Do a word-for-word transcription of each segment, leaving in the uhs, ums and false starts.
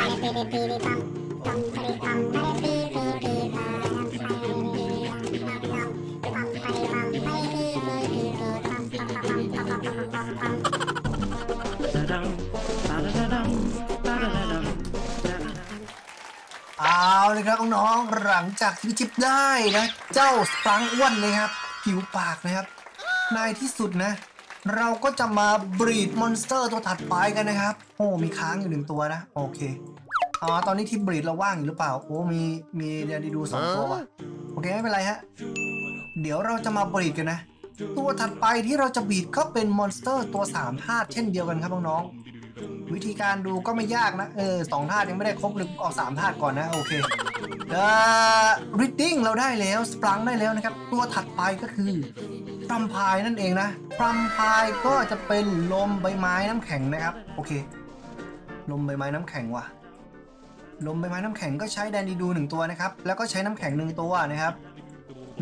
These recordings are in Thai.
เอาเลยครับน้องหลังจากที่จิ๊บได้นะเจ้าสปังอ้วนเลยครับผิวปากนะครับในที่สุดนะเราก็จะมาบรีดมอนสเตอร์ตัวถัดไปกันนะครับโอ้มีค้างอยู่หนึ่งตัวนะโอเคอ๋อตอนนี้ที่บรีดเราว่างอยู่หรือเปล่าโอ้มีมีเดี๋ยวดูสองตัวว่ะโอเคไม่เป็นไรฮะเดี๋ยวเราจะมาบรีดกันนะตัวถัดไปที่เราจะบรีดก็เป็นมอนสเตอร์ตัวสามธาตุเช่นเดียวกันครับน้องๆวิธีการดูก็ไม่ยากนะเออสองธาตุยังไม่ได้ครบหรือออกสามธาตุก่อนนะโอเคเอ่อรีดดิ้งเราได้แล้วสปรังได้แล้วนะครับตัวถัดไปก็คือพรัมพายนั่นเองนะพรัมพายก็จะเป็นลมใบไม้น้ำแข็งนะครับโอเคลมใบไม้น้ำแข็งว่ะลมใบไม้น้ำแข็งก็ใช้แดนดีดูหนึ่งตัวนะครับแล้วก็ใช้น้ำแข็งหนึ่งตัวนะครับ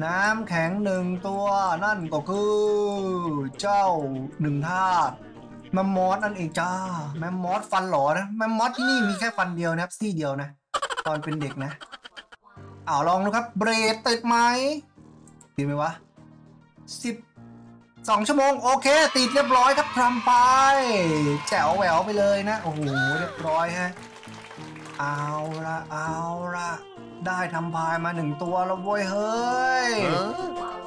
น้ำแข็งหนึ่งตัวนั่นก็คือเจ้าหนึ่งธาตุแมมมอสนั่นเองจ้าแมมมอสฟันหล่อนะแมมมอสที่นี่มีแค่ฟันเดียวนะครับซี่เดียวนะตอนเป็นเด็กนะอ้าวลองดูครับเบรดติดไหมติดไหมวะสิบสองชั่วโมงโอเคติดเรียบร้อยครับพรัมพายแจ๋วแหววไปเลยนะโอ้โหเรียบร้อยฮะเอาละเอาละได้ทำพายมาหนึ่งตัวแล้วโว้ยเฮ้ย huh?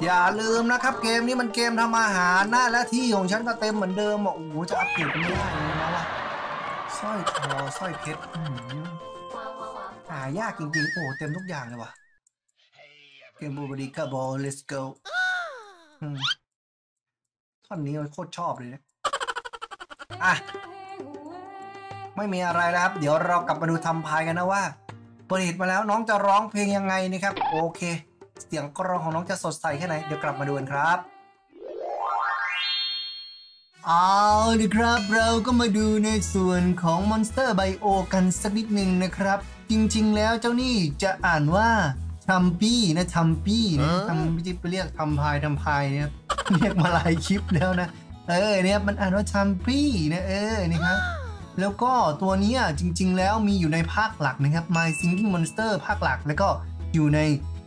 อย่าลืมนะครับเกมนี้มันเกมทำอาหารนะและที่ของฉันก็เต็มเหมือนเดิมอ่ะโอ้โหจะอัพเกรดไม่ได้เลยนะวะสร้อยคอสร้อยเพชรหายากจริงๆโอ้เต็มทุกอย่างเลยวะเกมบูบาริกาบอล let's goท่อนนี้โคตรชอบเลยนะอ่ะไม่มีอะไรแล้วครับเดี๋ยวเรากลับมาดูทำพายกันนะว่าเปิดมาแล้วน้องจะร้องเพลงยังไงนะครับโอเคเสียงกรองของน้องจะสดใสแค่ไหนเดี๋ยวกลับมาดูกันครับเอาดีครับเราก็มาดูในส่วนของมอนสเตอร์ไบโอกันสักนิดหนึ่งนะครับจริงๆแล้วเจ้านี่จะอ่านว่าทำปี้นะทำปี้นะทำไม่ใช่ไปเรียกทำพายทำพายเนี่ยเรียกมาหลายคลิปแล้วนะเออเนี่ยมันอ่านว่าทำปี้นะเออนี่ครับแล้วก็ตัวนี้จริงๆแล้วมีอยู่ในภาคหลักนะครับ My Singing Monsters ภาคหลักแล้วก็อยู่ใน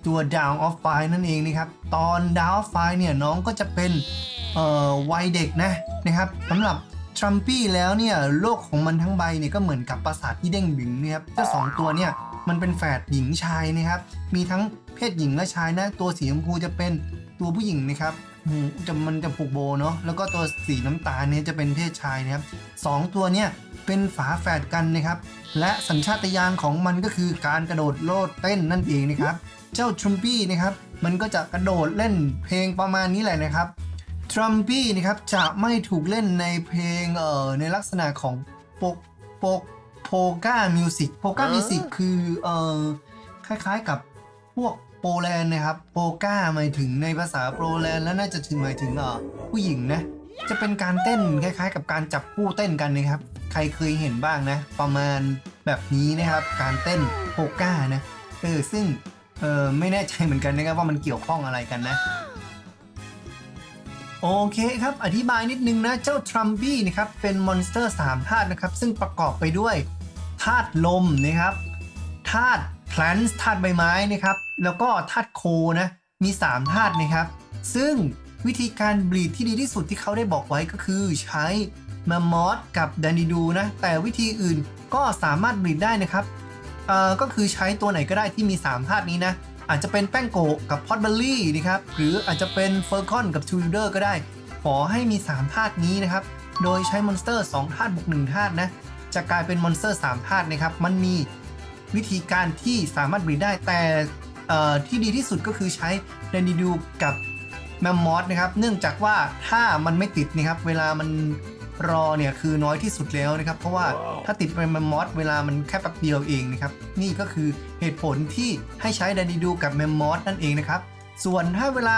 ตัว Dawn of Fire นั่นเองนะครับตอน Dawn of Fire เนี่ยน้องก็จะเป็นเอ่อวัยเด็กนะนะครับสำหรับทรัมปี้แล้วเนี่ยโลกของมันทั้งใบเนี่ยก็เหมือนกับปราสาทที่เด้งดึงนะครับเจ้าสองตัวเนี่ยมันเป็นแฝดหญิงชายนะครับมีทั้งเพศหญิงและชายนะตัวสีชมพูจะเป็นตัวผู้หญิงนะครับจะมันจะผูกโบเนาะแล้วก็ตัวสีน้ำตาลเนี่ยจะเป็นเพศชายนะครับสองตัวเนี่ยเป็นฝาแฝดกันนะครับและสัญชาตญาณของมันก็คือการกระโดดโลดเต้นนั่นเองนะครับเจ้าทรัมปี้นะครับมันก็จะกระโดดเล่นเพลงประมาณนี้แหละนะครับทรัมปี้นะครับจะไม่ถูกเล่นในเพลงเอ่อในลักษณะของโปกโปกโพก้ามิวสิกโพก้ามิวสิกคือเอ่อคล้ายๆกับพวกโปแลนด์นะครับโปก้าหมายถึงในภาษาโปแลนด์แล้วน่าจะถึงหมายถึงเอ่อผู้หญิงนะจะเป็นการเต้นคล้ายๆกับการจับคู่เต้นกันนะครับใครเคยเห็นบ้างนะประมาณแบบนี้นะครับการเต้นโปก้านะเออซึ่งเออไม่แน่ใจเหมือนกันนะครับว่ามันเกี่ยวข้องอะไรกันนะโอเคครับอธิบายนิดนึงนะเจ้าทรัมบี้นะครับเป็นมอนสเตอร์สามธาตุนะครับซึ่งประกอบไปด้วยธาตุลมนะครับธาตุแพลนท์ธาตุใบไม้นะครับแล้วก็ธาตุโคนะมีสามธาตุนะครับซึ่งวิธีการบลีดที่ดีที่สุดที่เขาได้บอกไว้ก็คือใช้แมมมอสกับแดนดิดูนะแต่วิธีอื่นก็สามารถบลีดได้นะครับเอ่อก็คือใช้ตัวไหนก็ได้ที่มีสามธาตุนี้นะอาจจะเป็นแป้งโกะกับพอตเบอร์รี่นะครับหรืออาจจะเป็นเฟอร์คอนกับทูริเดอร์ก็ได้ขอให้มีสามธาตุนี้นะครับโดยใช้มอนสเตอร์สองธาตุบวกหนึ่งธาตุนะจะกลายเป็นมอนสเตอร์สามธาตุนะครับมันมีวิธีการที่สามารถบรีดได้แต่ที่ดีที่สุดก็คือใช้แดนดิดูกับแมมมอสนะครับเนื่องจากว่าถ้ามันไม่ติดนะครับเวลามันรอเนี่ยคือน้อยที่สุดแล้วนะครับเพราะว่าถ้าติดเป็นแมมมอสเวลามันแค่แป๊บเดียวเองนะครับนี่ก็คือเหตุผลที่ให้ใช้แดนดิดูกับแมมมอสนั่นเองนะครับส่วนถ้าเวลา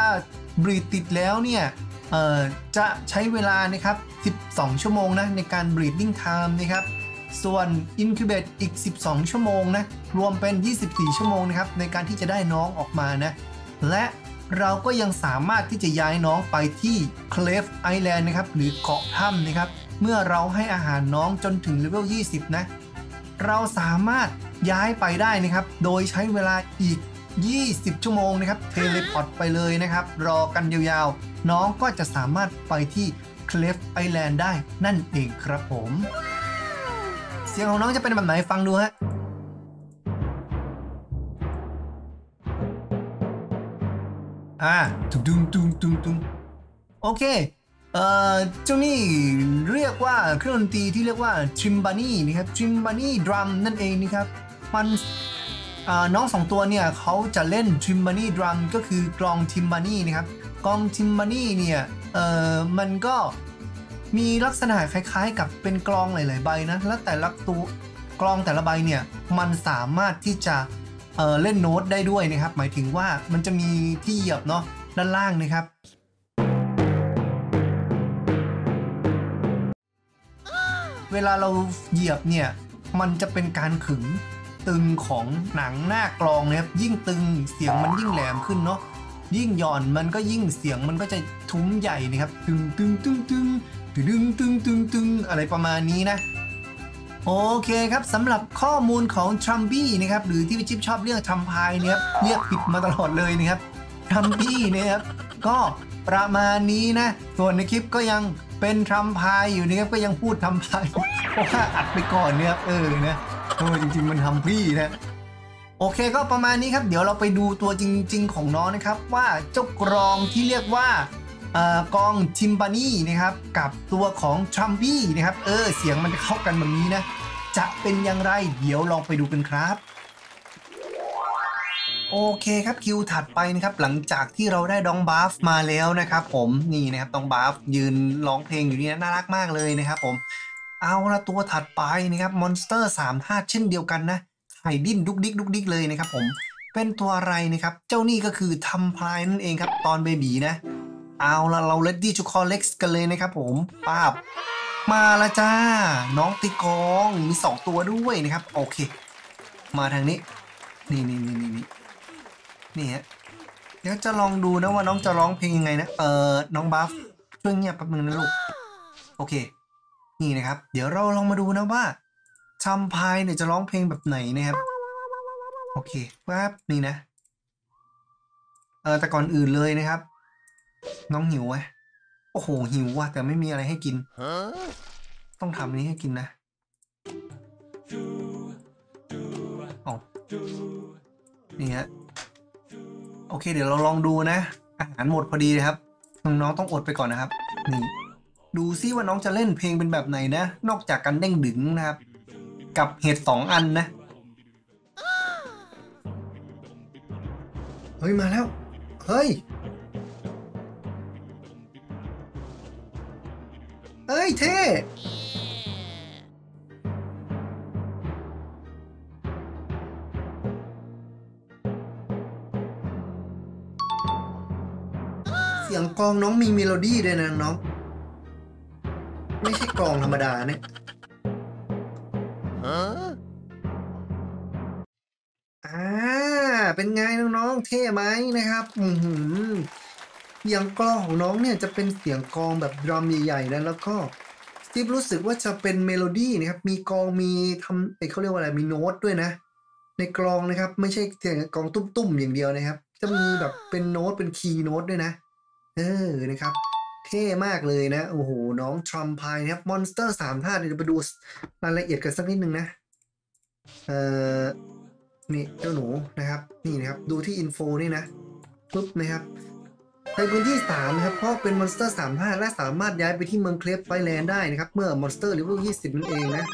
บรีดติดแล้วเนี่ยจะใช้เวลานะครับสิบสองชั่วโมงนะในการบรีดดิ้งไทม์นะครับส่วน incubate อีกสิบสองชั่วโมงนะรวมเป็นยี่สิบสี่ชั่วโมงนะครับในการที่จะได้น้องออกมานะและเราก็ยังสามารถที่จะย้ายน้องไปที่ Cleft Island นะครับหรือเกาะถ้ำนะครับเมื่อเราให้อาหารน้องจนถึงเลเวลยี่สิบนะ เราสามารถย้ายไปได้นะครับโดยใช้เวลาอีกยี่สิบชั่วโมงนะครับเทเลพอร์ตไปเลยนะครับรอกันยาวๆน้องก็จะสามารถไปที่เคลฟไอแลนด์ได้นั่นเองครับผมเสียงของน้องจะเป็นแบบไหนฟังดูฮะอ่าตุ้งตุ้งตุ้งตุ้งตุ้งโอเคเอ่อเจ้านี่เรียกว่าเครื่องดนตรีที่เรียกว่าทริมบานี่นะครับทริมบานี่ดรัมนั่นเองนะครับมันน้องสองตัวเนี่ยเขาจะเล่นทริมบานี่ดรัมก็คือกลองทริมบานี่นะครับกลองทริมบานี่เนี่ยเอ่อมันก็มีลักษณะคล้ายๆกับเป็นกลองหลายๆใบนะและแต่ละตัวกลองแต่ละใบเนี่ยมันสามารถที่จะเอ่อเล่นโน้ตได้ด้วยนะครับหมายถึงว่ามันจะมีที่เหยียบเนาะด้านล่างนะครับเวลาเราเหยียบเนี่ยมันจะเป็นการขึงตึงของหนังหน้ากลองนะครับยิ่งตึงเสียงมันยิ่งแหลมขึ้นเนาะยิ่งหย่อนมันก็ยิ่งเสียงมันก็จะทุ้มใหญ่นะครับตึงตึงตึงตึงตึงตึงตึงตึงอะไรประมาณนี้นะโอเคครับสำหรับข้อมูลของทรัมบี้นะครับหรือที่พี่จิ๊บชอบเรียกทรัมพายเนี่ยเรียกผิดมาตลอดเลยนะครับทรัมบี้นะครับก็ประมาณนี้นะส่วนในคลิปก็ยังเป็นทรัมพายอยู่นะครับก็ยังพูดทรัมพายเพราะว่าอัดไปก่อนเนี่ยเออนะโอ้จริงๆมันทำพี่นะโอเคก็ประมาณนี้ครับเดี๋ยวเราไปดูตัวจริงๆของน้องนะครับว่าเจ้ากลองที่เรียกว่ากองทิมบานี่นะครับกับตัวของทรัมบี้นะครับเออเสียงมันจะเข้ากันแบบนี้นะจะเป็นอย่างไรเดี๋ยวลองไปดูกันครับโอเคครับคิวถัดไปนะครับหลังจากที่เราได้ดองบาฟมาแล้วนะครับผมนี่นะครับดองบาฟยืนร้องเพลงอยู่นี่นะน่ารักมากเลยนะครับผมเอาละตัวถัดไปนะครับมอนสเตอร์สามธาตุเช่นเดียวกันนะไข่ดิ้นดุกดิกดุกดิกเลยนะครับผมเป็นตัวอะไรนะครับเจ้านี่ก็คือทำพลายนั่นเองครับตอนเบบีนะเอาละเราเลดดี้จูคอเล็กซ์กันเลยนะครับผมป้าบมาละจ้าน้องติกองมีสองตัวด้วยนะครับโอเคมาทางนี้นี่นี่นี่นี่นี่ฮะเดี๋ยวจะลองดูนะว่าน้องจะร้องเพลงยังไงนะเออน้องบัฟช่วยเงียบแป๊บนึงนะลูกโอเคนี่นะครับเดี๋ยวเราลองมาดูนะว่าทรัมพายเนี่ยจะร้องเพลงแบบไหนนะครับโอเคแป๊บนี่นะเออแต่ก่อนอื่นเลยนะครับน้องหิวไหมโอ้โหหิวว่ะแต่ไม่มีอะไรให้กินต้องทำนี้ให้กินนะอ๋อนี่ฮะโอเคเดี๋ยวเราลองดูนะอาหารหมดพอดีเลยครับน้องๆต้องอดไปก่อนนะครับนี่ดูซิว่าน้องจะเล่นเพลงเป็นแบบไหนนะนอกจากการเด้งดึงนะครับกับเห็ดสองอันนะเฮ้ยมาแล้วเฮ้ยเฮ้ยเท่เสียงกลองน้องมีเมโลดี้ด้วยนะน้องไม่ใช่กลองธรรมดาเนี่ยอ่าเป็นไงน้องๆเท่ไหมนะครับอืมเสียงกลองของน้องเนี่ยจะเป็นเสียงกลองแบบดรัมใหญ่ๆนะแล้วก็ที่รู้สึกว่าจะเป็นเมโลดี้นะครับมีกลองมีทำไอ้เขาเรียกว่าอะไรมีโน้ตด้วยนะในกลองนะครับไม่ใช่เสียงกลองตุ้มๆอย่างเดียวนะครับจะมีแบบเป็นโน้ตเป็นคีย์โน้ตด้วยนะเออนะครับเท่มากเลยนะโอ้โหน้องทรัมพายนะครับมอนสเตอร์สามธาตุเดี๋ยวไปดูรายละเอียดกันสักนิดนึงนะเอ่อนี่เจ้าหนูนะครับนี่นะครับดูที่อินโฟนี่นะปุ๊บนะครับในพื้นที่สามนะครับเพราะเป็นมอนสเตอร์สามธาตุและสามารถย้ายไปที่เมืองเคลฟไอแลนด์ได้นะครับเมื่อมอนสเตอร์เลเวลยี่สิบนั่นเองนะ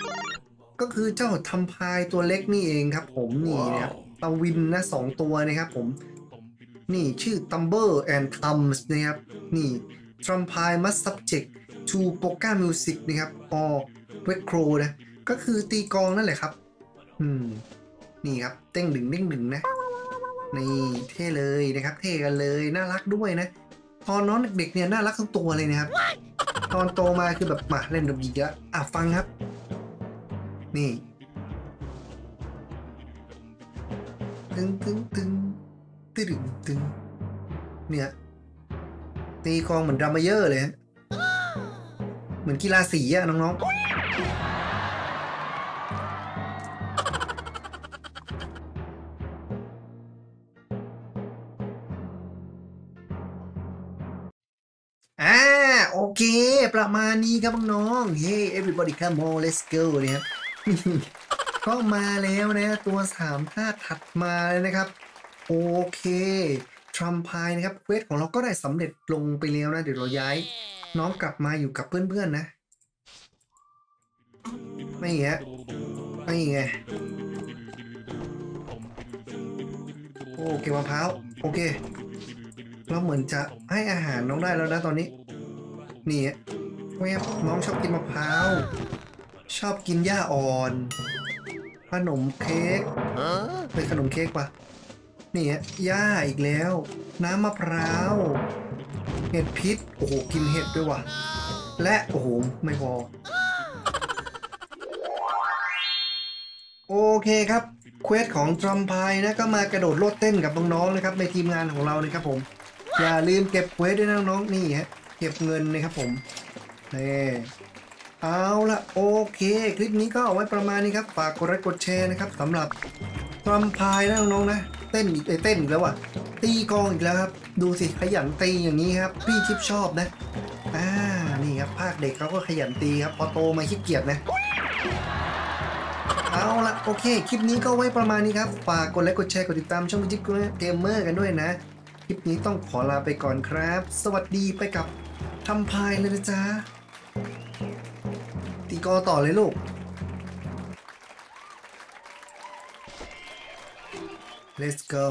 ก็คือเจ้าทรัมพายตัวเล็กนี่เองครับผมนี่นะครับตะวินนะสองตัวนะครับผมนี่ชื่อตัมเบอร์แอนด์ทัมส์นะครับนี่ทรัมพายมัส subject to polka music นะครับ or wacro นะก็คือตีกองนั่นแหละครับอืมนี่ครับเต้งดึงเต้งดึงนะนี่เท่เลยนะครับเท่กันเลยน่ารักด้วยนะตอนน้องเด็กๆเนี่ยน่ารักทุกตัวเลยนะครับตอนโตมาคือแบบมาเล่นดนตรีเยอะอ่ะฟังครับนี่ตึงตึงตึงตึงตึงเนี่ยตีกองเหมือนดรามาเยอร์เลยเหมือนกีฬาสีอะน้องๆ เคประมาณนี้ครับน้องเฮ้ everybody come on let's go นะครับก็มาแล้วนะตัวสามท่าถัดมาเลยนะครับโอเคทรัมพายนะครับเควสของเราก็ได้สำเร็จลงไปแล้วนะเดี๋ยวเราย้ายน้องกลับมาอยู่กับเพื่อนๆนะไม่เงี้ยไม่เงี้ยโอเคมะพร้าวโอเคเราเหมือนจะให้อาหารน้องได้แล้วนะตอนนี้นี่แม่น้องชอบกินมะพร้าวชอบกินหญ้าอ่อนขนมเค้กเป็นขนมเค้กปะนี่หญ้าอีกแล้วน้ำมะพร้าวเห็ดพิษโอ้โหกินเห็ดด้วยว่ะและโอ้โหไม่พอโอเคครับเควสของทรัมพายนะก็มากระโดดโลดเต้นกับน้องๆนะครับในทีมงานของเรานะครับผมอย่าลืมเก็บเควสด้วยน้องๆนี่ฮะเก็บเงินนะครับผมนี่เอาละโอเคคลิปนี้ก็ไว้ประมาณนี้ครับฝากกดไลค์กดแชร์นะครับสำหรับทรัมพายนะน้องๆนะเต้นอีกเต้นอีกแล้วอ่ะตีกองอีกแล้วครับดูสิขยันตีอย่างนี้ครับพี่ชิปชอบนะอ่านี่ครับภาคเด็กเขาก็ขยันตีครับพอโตมาขี้เกียจนะเอาละโอเคคลิปนี้ก็ไว้ประมาณนี้ครับฝากกดไลค์กดแชร์กดติดตามช่องมิจิปเกมเมอร์กันด้วยนะคลิปนี้ต้องขอลาไปก่อนครับสวัสดีไปกับทรัมพายเลยนะจ๊ะตีกอต่อเลยลูกLet's go.